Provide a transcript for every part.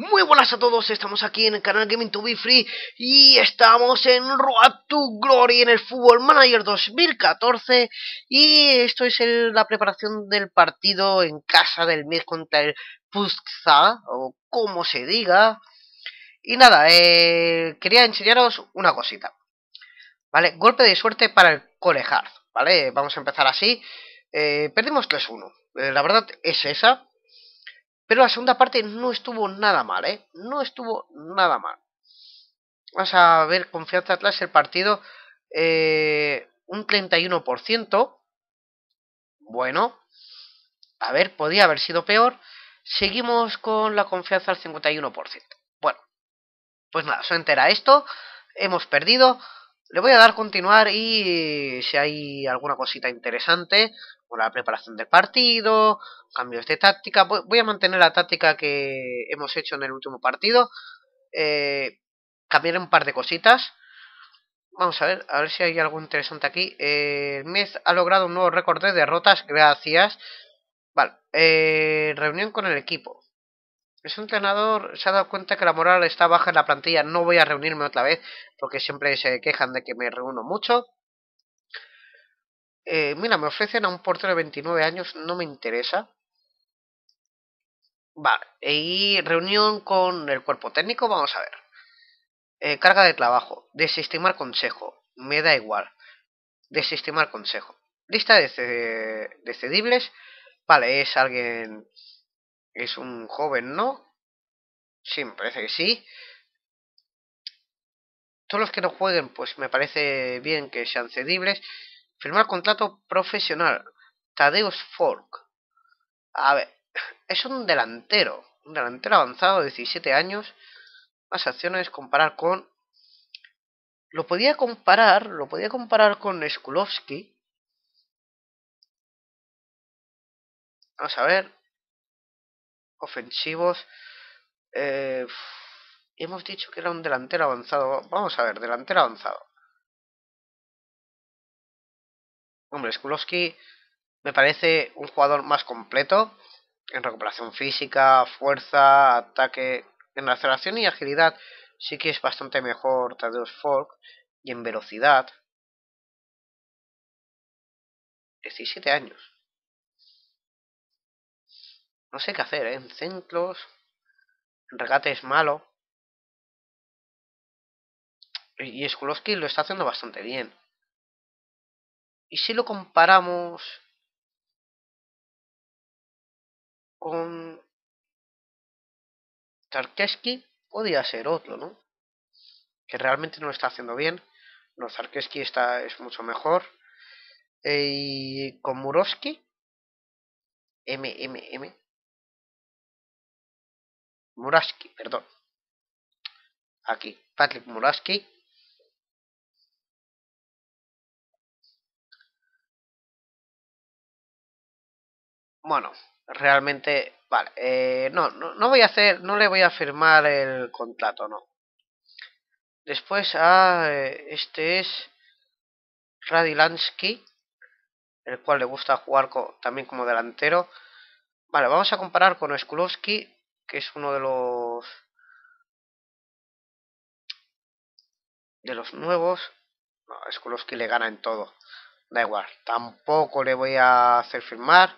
Muy buenas a todos, estamos aquí en el canal Gaming to be free y estamos en Road to Glory en el Football Manager 2014 y esto es la preparación del partido en casa del MIEDZ contra el PUSZCZA o como se diga. Y nada, quería enseñaros una cosita, ¿vale? Golpe de suerte para el Collehard, ¿vale? Vamos a empezar así. Perdimos 3-1, la verdad es esa. Pero la segunda parte no estuvo nada mal, ¿eh? No estuvo nada mal. Vamos a ver, confianza atrás el partido. Un 31%. Bueno. A ver, podía haber sido peor. Seguimos con la confianza al 51%. Bueno. Pues nada, se entera esto. Hemos perdido. Le voy a dar continuar y si hay alguna cosita interesante, con la preparación del partido, cambios de táctica, voy a mantener la táctica que hemos hecho en el último partido, cambiaré un par de cositas. Vamos a ver si hay algo interesante aquí. El MIEDZ ha logrado un nuevo récord de derrotas, gracias. Vale, reunión con el equipo. Ese entrenador se ha dado cuenta que la moral está baja en la plantilla. No voy a reunirme otra vez porque siempre se quejan de que me reúno mucho. Mira, me ofrecen a un portero de 29 años. No me interesa. Vale. Y reunión con el cuerpo técnico. Vamos a ver. Carga de trabajo. Desestimar consejo. Me da igual. Desestimar consejo. Lista de cedibles. Vale, es alguien... Es un joven, ¿no? Sí, me parece que sí. Todos los que no jueguen, pues me parece bien que sean cedibles. Firmar contrato profesional. Tadeusz Fork. A ver, es un delantero. Un delantero avanzado, 17 años. Más acciones, comparar con... Lo podía comparar con Skulowski. Vamos a ver. Ofensivos. Hemos dicho que era un delantero avanzado. Vamos a ver, delantero avanzado. Hombre, Skulowski me parece un jugador más completo en recuperación física, fuerza, ataque, en aceleración y agilidad. Sí que es bastante mejor Tadeusz Fork y en velocidad. 17 años. No sé qué hacer, ¿eh? En centros, en regate es malo. Y Skulowski lo está haciendo bastante bien. Y si lo comparamos con Tarkeski, podría ser otro, ¿no? Que realmente no lo está haciendo bien. No, Zarkeski es mucho mejor. Y con Murawski, Murawski, perdón. Aquí, Patrick Murawski. Bueno, realmente, vale. No voy a hacer, no le voy a firmar el contrato, no. Después a este es Radelansky, el cual le gusta jugar también como delantero. Vale, vamos a comparar con Skulowski, que es uno de los nuevos. No, Skulowski le gana en todo. Da igual, tampoco le voy a hacer firmar.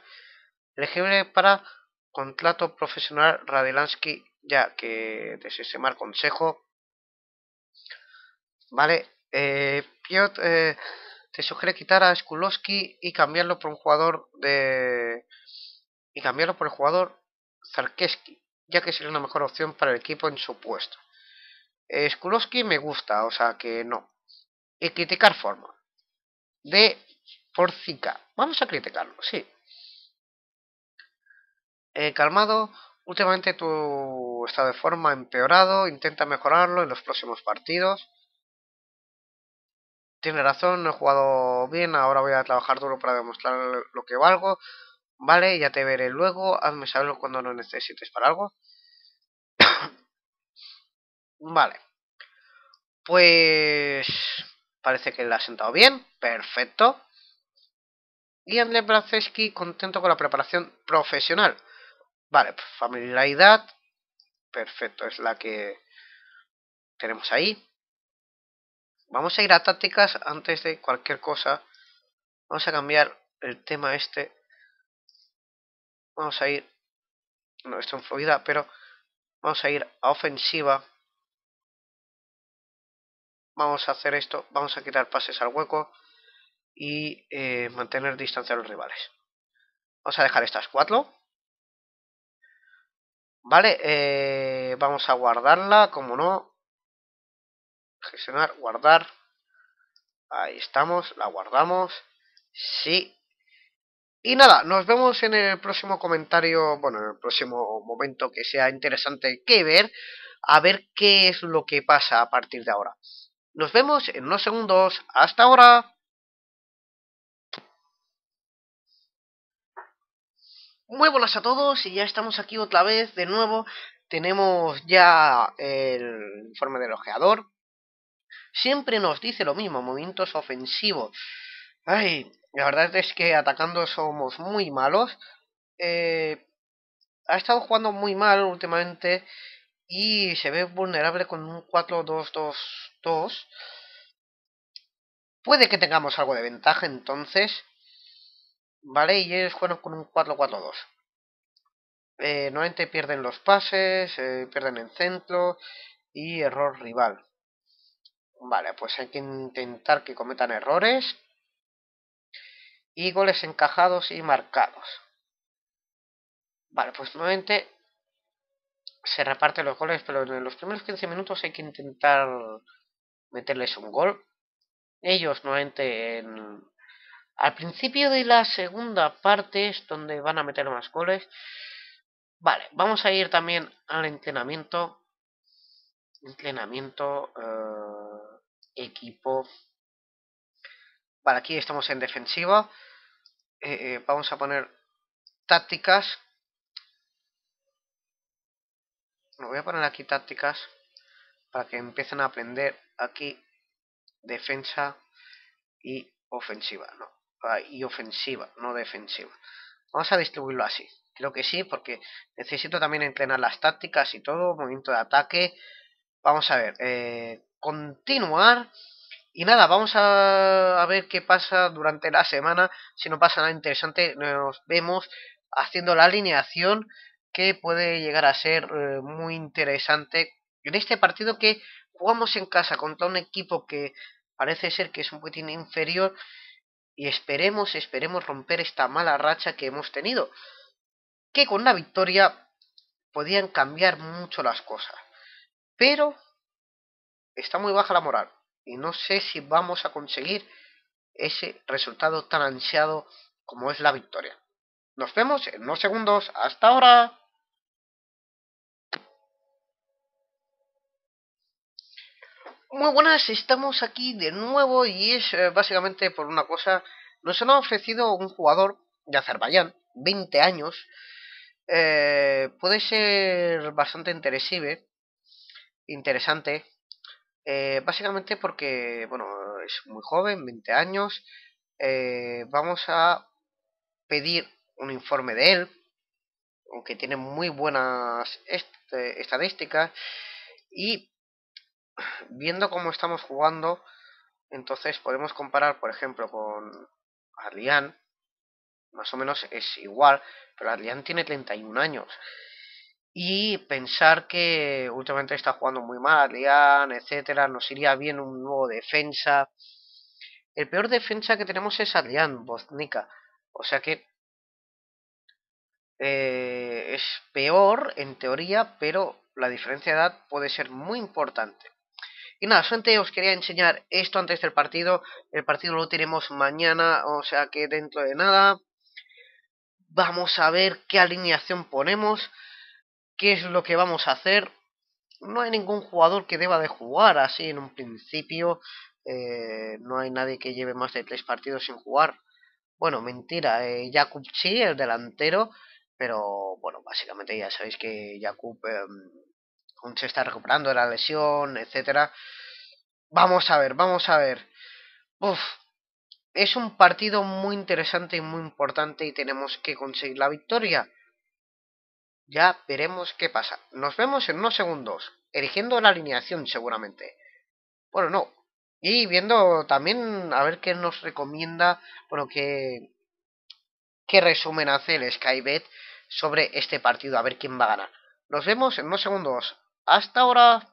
Elegible para contrato profesional Radelansky, ya que desestimar consejo. Vale, Piotr te sugiere quitar a Skulowski y cambiarlo por un jugador de... Y cambiarlo por el jugador Zarkeski, ya que sería una mejor opción para el equipo en su puesto. Skulowski me gusta, o sea que no. Y criticar forma de Borzica. Vamos a criticarlo, sí. Calmado, últimamente tu estado de forma ha empeorado, intenta mejorarlo en los próximos partidos. Tiene razón, no he jugado bien, ahora voy a trabajar duro para demostrar lo que valgo. Vale, ya te veré luego, hazme saberlo cuando lo necesites para algo. Vale, pues parece que le ha sentado bien, perfecto. Y Andrés Brzezewski contento con la preparación profesional. Vale, pues familiaridad, Perfecto, es la que tenemos ahí. Vamos a ir a tácticas antes de cualquier cosa. Vamos a cambiar el tema este. Vamos a ir... No, esto en fluida, pero... Vamos a ir a ofensiva. Vamos a hacer esto. Vamos a quitar pases al hueco. Y mantener distancia a los rivales. Vamos a dejar estas cuatro. Vale, vamos a guardarla, como no. Gestionar, guardar. Ahí estamos, la guardamos. Sí. Y nada, nos vemos en el próximo comentario, bueno, en el próximo momento que sea interesante que ver, a ver qué es lo que pasa a partir de ahora. Nos vemos en unos segundos. Hasta ahora. Muy buenas a todos y ya estamos aquí otra vez, de nuevo. Tenemos ya el informe del ojeador. Siempre nos dice lo mismo, movimientos ofensivos. Ay, la verdad es que atacando somos muy malos. Ha estado jugando muy mal últimamente y se ve vulnerable con un 4-2-2-2. Puede que tengamos algo de ventaja entonces. Vale, y ellos juegan con un 4-4-2. Normalmente pierden los pases, pierden el centro y error rival. Vale, pues hay que intentar que cometan errores. Y goles encajados y marcados. Vale, pues nuevamente se reparten los goles, pero en los primeros 15 minutos hay que intentar meterles un gol. Ellos nuevamente en... Al principio de la segunda parte es donde van a meter más goles. Vale, vamos a ir también al entrenamiento. Entrenamiento, equipo. Vale, aquí estamos en defensiva. Vamos a poner tácticas. Lo voy a poner aquí tácticas para que empiecen a aprender aquí defensa y ofensiva, no. Y ofensiva, no defensiva. Vamos a distribuirlo así. Creo que sí, porque necesito también entrenar las tácticas y todo. Movimiento de ataque. Vamos a ver. Continuar. Y nada, vamos a ver qué pasa durante la semana. Si no pasa nada interesante, nos vemos haciendo la alineación, que puede llegar a ser muy interesante. En este partido que jugamos en casa contra un equipo que parece ser que es un poquitín inferior. Y esperemos romper esta mala racha que hemos tenido, que con una victoria podían cambiar mucho las cosas, pero está muy baja la moral y no sé si vamos a conseguir ese resultado tan ansiado como es la victoria. Nos vemos en unos segundos. Hasta ahora. Muy buenas, estamos aquí de nuevo y es básicamente por una cosa. Nos han ofrecido un jugador de Azerbaiyán, 20 años, puede ser bastante interesante, básicamente porque, bueno, es muy joven, 20 años, vamos a pedir un informe de él, aunque tiene muy buenas estadísticas y... Viendo cómo estamos jugando, entonces podemos comparar, por ejemplo, con Adlián. Más o menos es igual, pero Adlián tiene 31 años. Y pensar que últimamente está jugando muy mal Adlián, etcétera. Nos iría bien un nuevo defensa. El peor defensa que tenemos es Adlián, Boznica. O sea que es peor en teoría, pero la diferencia de edad puede ser muy importante. Y nada, solamente os quería enseñar esto antes del partido. El partido lo tenemos mañana, o sea que dentro de nada. Vamos a ver qué alineación ponemos, qué es lo que vamos a hacer. No hay ningún jugador que deba de jugar así en un principio. No hay nadie que lleve más de 3 partidos sin jugar. Bueno, mentira, Jakub sí, el delantero. Pero bueno, básicamente ya sabéis que Jakub... aún se está recuperando de la lesión, etcétera. Vamos a ver. Uf, es un partido muy interesante y muy importante y tenemos que conseguir la victoria. Ya veremos qué pasa. Nos vemos en unos segundos, eligiendo la alineación seguramente. Bueno, no. Y viendo también a ver qué nos recomienda, bueno, qué resumen hace el SkyBet sobre este partido, a ver quién va a ganar. Nos vemos en unos segundos. Hasta ahora.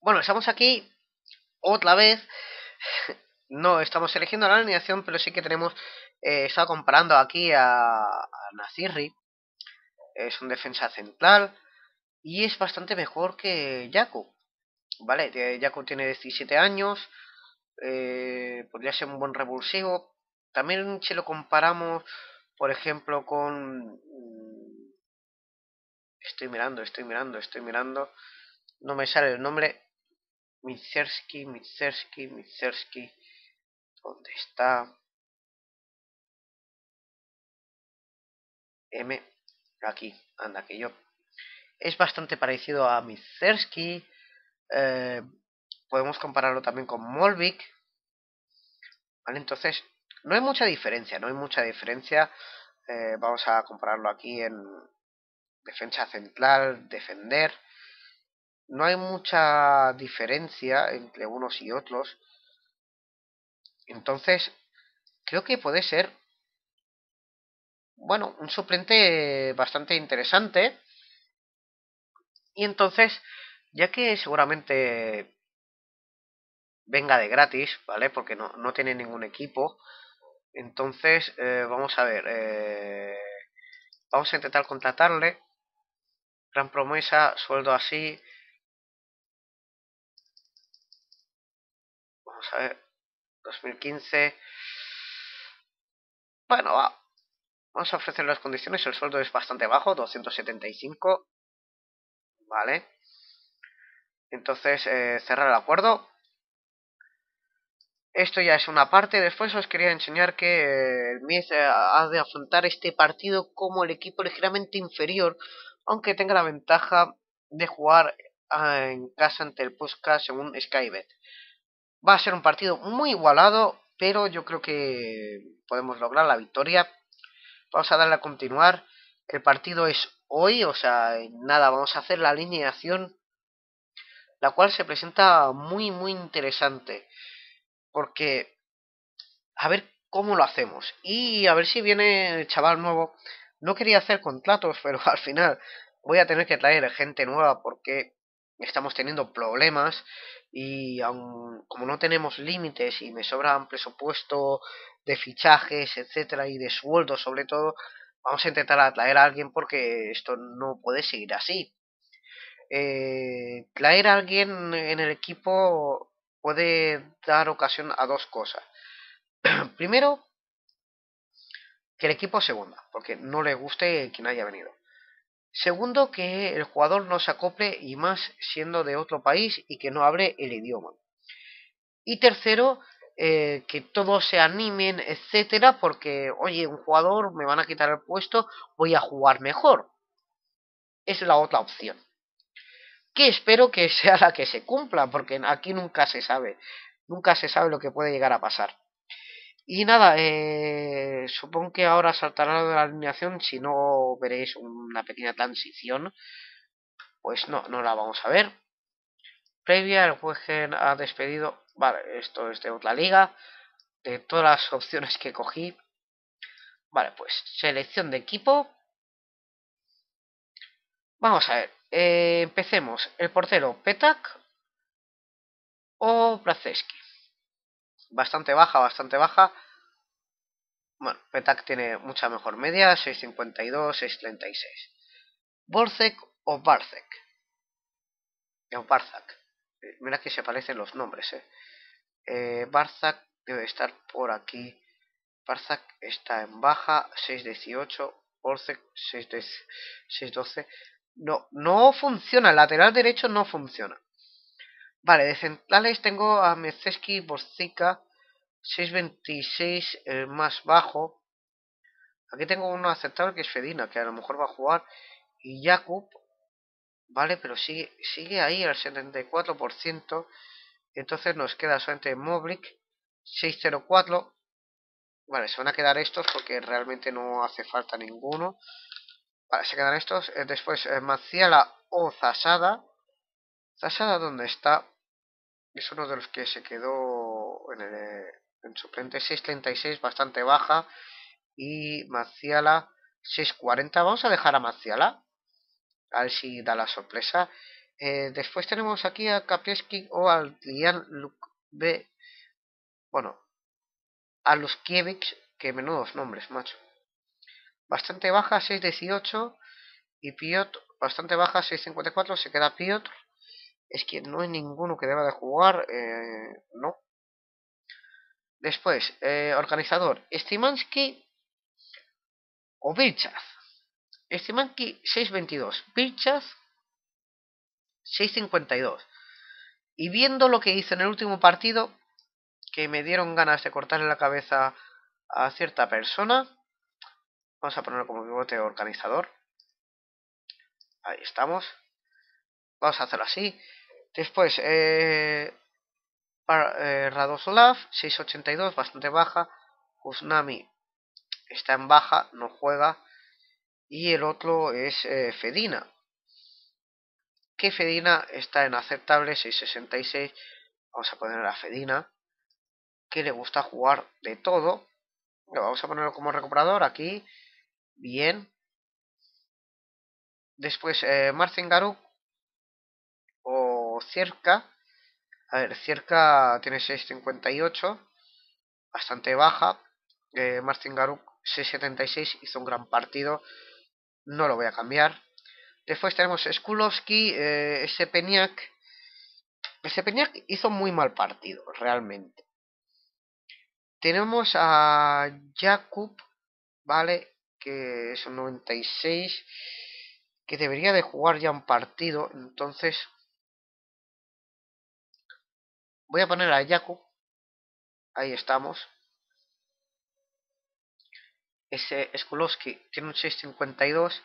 Bueno, estamos aquí otra vez. No estamos eligiendo la alineación, pero sí que tenemos... estaba comparando aquí a Nasiri. Es un defensa central y es bastante mejor que Jakub. Vale, Jakub tiene 17 años. Podría ser un buen revulsivo. También si lo comparamos, por ejemplo, con... Estoy mirando. No me sale el nombre. Mizerski. ¿Dónde está? M. Aquí. Anda, que yo. Es bastante parecido a Mizerski. Podemos compararlo también con Molvik. Vale, entonces... No hay mucha diferencia. Vamos a compararlo aquí en... defensa central, defender. No hay mucha diferencia entre unos y otros. Entonces, creo que puede ser, bueno, un suplente bastante interesante. Y entonces, ya que seguramente venga de gratis, ¿vale? Porque no tiene ningún equipo. Entonces, vamos a ver. Vamos a intentar contratarle. Gran promesa, sueldo así. Vamos a ver, 2015. Bueno, vamos a ofrecer las condiciones. El sueldo es bastante bajo, 275. Vale. Entonces, cerrar el acuerdo. Esto ya es una parte. Después os quería enseñar que el MIEDZ ha de afrontar este partido como el equipo ligeramente inferior, aunque tenga la ventaja de jugar en casa ante el PUSZCZA según SkyBet. Va a ser un partido muy igualado, pero yo creo que podemos lograr la victoria. Vamos a darle a continuar. El partido es hoy, o sea, nada, vamos a hacer la alineación, la cual se presenta muy, muy interesante. Porque, a ver cómo lo hacemos. Y a ver si viene el chaval nuevo. No quería hacer contratos, pero al final voy a tener que traer gente nueva porque estamos teniendo problemas. Y aun, como no tenemos límites y me sobran presupuesto de fichajes, etcétera, y de sueldos sobre todo, vamos a intentar atraer a alguien porque esto no puede seguir así. Traer a alguien en el equipo puede dar ocasión a dos cosas. Primero, que el equipo se hunda, porque no le guste quien haya venido. Segundo, que el jugador no se acople, y más siendo de otro país y que no hable el idioma. Y tercero, que todos se animen, etcétera, porque, oye, un jugador, me van a quitar el puesto, voy a jugar mejor. Es la otra opción. Que espero que sea la que se cumpla, porque aquí nunca se sabe. Nunca se sabe lo que puede llegar a pasar. Y nada, supongo que ahora saltará de la alineación, si no veréis una pequeña transición, pues no la vamos a ver. Previa, el juez ha despedido, vale, esto es de otra liga, de todas las opciones que cogí. Vale, pues selección de equipo. Vamos a ver, empecemos, el portero Petak o Brzezewski. Bastante baja. Bueno, Petak tiene mucha mejor media, 6.52, 6.36. Barzac. Mira que se parecen los nombres, Barzac debe estar por aquí. Barzac está en baja, 6.18. Borzica, 6.12. No funciona, el lateral derecho no funciona. Vale, de centrales tengo a Mezeski, Borzica, 6.26, el más bajo. Aquí tengo uno aceptable que es Fedina, que a lo mejor va a jugar. Y Jakub, vale, pero sigue ahí al 74%. Entonces nos queda solamente Molvik, 6.04. Vale, se van a quedar estos porque realmente no hace falta ninguno. Vale, se quedan estos. Después Maciela o Zasada. ¿Zasada dónde está? Es uno de los que se quedó en suplente. 6.36, bastante baja. Y Maciela 6.40. Vamos a dejar a Maciela, a ver si da la sorpresa. Después tenemos aquí a Kapieski o al a Luzkiewicz. Que menudos nombres, macho. Bastante baja, 6.18. Y Piotr, bastante baja, 6.54. Se queda Piotr. Es que no hay ninguno que deba de jugar. No. Después, organizador. Estimansky o Bilchaz. Estimansky 6.22. Bilchaz 6.52. Y viendo lo que hizo en el último partido, que me dieron ganas de cortarle la cabeza a cierta persona. Vamos a ponerlo como pivote organizador. Ahí estamos. Vamos a hacerlo así. Después, Radoslav, 6.82, bastante baja. Usnami está en baja, no juega. Y el otro es Fedina. Que Fedina está en aceptable, 6.66. Vamos a poner a Fedina, que le gusta jugar de todo. Lo vamos a ponerlo como recuperador aquí. Bien. Después, Marcin Garuk o Cierca. A ver, Cierca tiene 6.58, bastante baja. Marcin Garuk 6.76, hizo un gran partido, no lo voy a cambiar. Después tenemos Skulowski, ese Peñac. Ese Peñac hizo muy mal partido, realmente. Tenemos a Jakub, ¿vale? Que es un 96, que debería de jugar ya un partido, entonces voy a poner a Jakub. Ahí estamos. Ese Skulowski tiene un 6.52.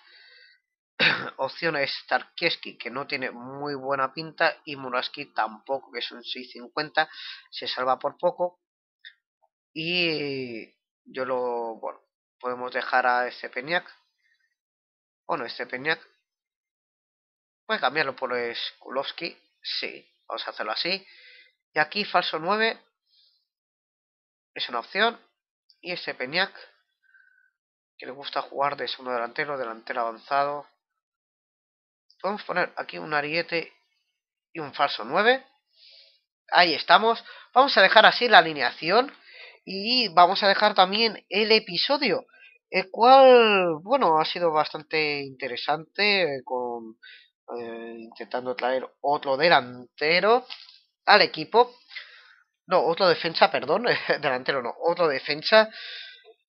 Opción es Tarkeski, que no tiene muy buena pinta. Y Murawski tampoco, que es un 6.50. Se salva por poco. Y yo lo... Bueno, podemos dejar a este Peñac. Bueno, este Peñac puede cambiarlo por Skulowski. Sí, vamos a hacerlo así. Y aquí falso 9 es una opción. Y este Peñac, que le gusta jugar de segundo delantero, delantero avanzado. Podemos poner aquí un ariete y un falso 9. Ahí estamos. Vamos a dejar así la alineación. Y vamos a dejar también el episodio, el cual, bueno, ha sido bastante interesante, con intentando traer otro delantero al equipo. No, otro defensa, perdón. Delantero no, otro defensa.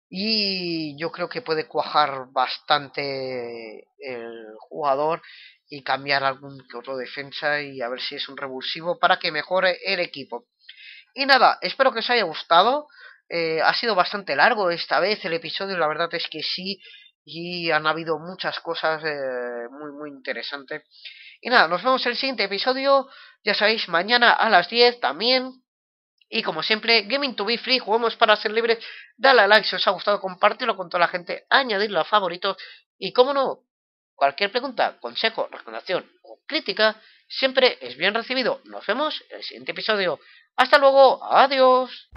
Y yo creo que puede cuajar bastante el jugador y cambiar algún que otro defensa, y a ver si es un revulsivo para que mejore el equipo. Y nada, espero que os haya gustado. Ha sido bastante largo esta vez el episodio, la verdad es que sí. Y han habido muchas cosas muy interesantes. Y nada, nos vemos en el siguiente episodio. Ya sabéis, mañana a las 10 también. Y como siempre, Gaming to be free, jugamos para ser libres. Dale a like si os ha gustado, compartirlo con toda la gente, añadirlo a favoritos. Y como no, cualquier pregunta, consejo, recomendación o crítica siempre es bien recibido. Nos vemos en el siguiente episodio. Hasta luego, adiós.